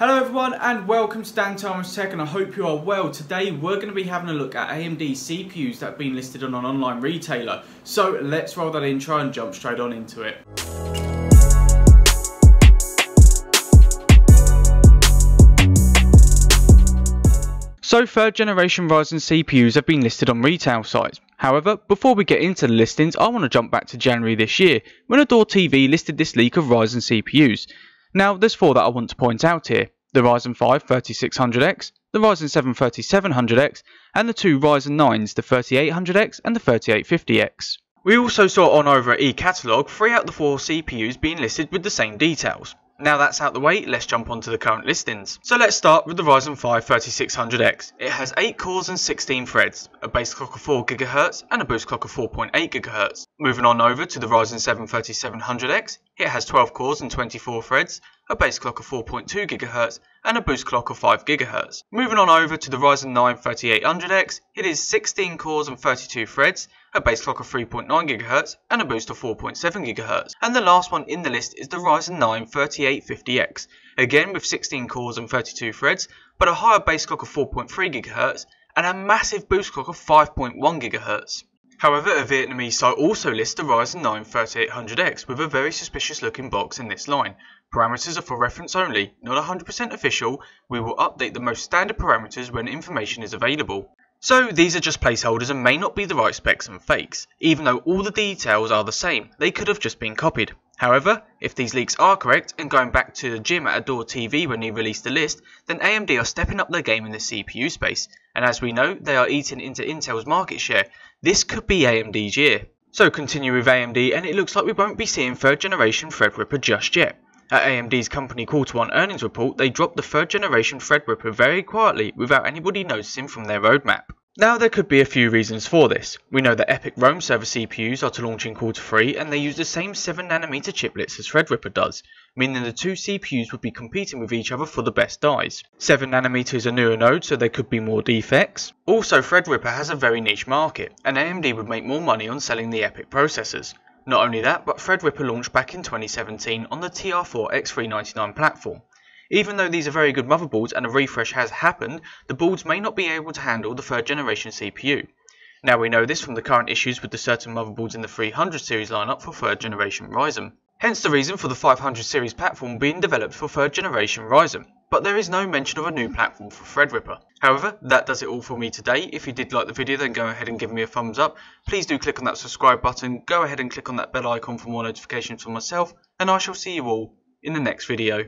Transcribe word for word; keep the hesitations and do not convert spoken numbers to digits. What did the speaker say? Hello everyone and welcome to Dante Armaros Tech, and I hope you are well. Today we're going to be having a look at A M D C P Us that have been listed on an online retailer. So let's roll that intro and jump straight on into it. So third generation Ryzen C P Us have been listed on retail sites. However, before we get into the listings, I want to jump back to January this year when Adore T V listed this leak of Ryzen C P Us. Now, there's four that I want to point out here: the Ryzen five thirty-six hundred X, the Ryzen seven thirty-seven hundred X, and the two Ryzen nines, the thirty-eight hundred X and the thirty-eight fifty X. We also saw on over at eCatalogue three out of the four C P Us being listed with the same details. Now that's out the way, let's jump onto the current listings. So let's start with the Ryzen five thirty-six hundred X. It has eight cores and sixteen threads, a base clock of four gigahertz and a boost clock of four point eight gigahertz. Moving on over to the Ryzen seven thirty-seven hundred X, it has twelve cores and twenty-four threads, a base clock of four point two gigahertz and a boost clock of five gigahertz. Moving on over to the Ryzen nine thirty-eight hundred X, it is sixteen cores and thirty-two threads, a base clock of three point nine gigahertz and a boost of four point seven gigahertz. And the last one in the list is the Ryzen nine thirty-eight fifty X, again with sixteen cores and thirty-two threads, but a higher base clock of four point three gigahertz and a massive boost clock of five point one gigahertz. However, a Vietnamese site also lists the Ryzen nine thirty-eight hundred X with a very suspicious looking box in this line. Parameters are for reference only, not one hundred percent official. We will update the most standard parameters when information is available. So these are just placeholders and may not be the right specs and fakes. Even though all the details are the same, they could have just been copied. However, if these leaks are correct, and going back to the gym at Adore T V when he released the list, then A M D are stepping up their game in the C P U space, and as we know, they are eating into Intel's market share. This could be A M D's year. So continue with A M D, and it looks like we won't be seeing third generation Threadripper just yet. At A M D's company quarter one earnings report, they dropped the third generation Threadripper very quietly without anybody noticing from their roadmap. Now there could be a few reasons for this. We know that Epic Rome server C P Us are to launch in quarter three and they use the same seven nanometer chiplets as Threadripper does, meaning the two C P Us would be competing with each other for the best dies. seven nanometer is a newer node, so there could be more defects. Also, Threadripper has a very niche market and A M D would make more money on selling the Epic processors. Not only that, but Threadripper launched back in twenty seventeen on the T R four X three ninety-nine platform. Even though these are very good motherboards and a refresh has happened, the boards may not be able to handle the third generation C P U. Now we know this from the current issues with the certain motherboards in the three hundred series lineup for third generation Ryzen. Hence the reason for the five hundred series platform being developed for third generation Ryzen, but there is no mention of a new platform for Threadripper. However, that does it all for me today. If you did like the video, then go ahead and give me a thumbs up. Please do click on that subscribe button, go ahead and click on that bell icon for more notifications for myself, and I shall see you all in the next video.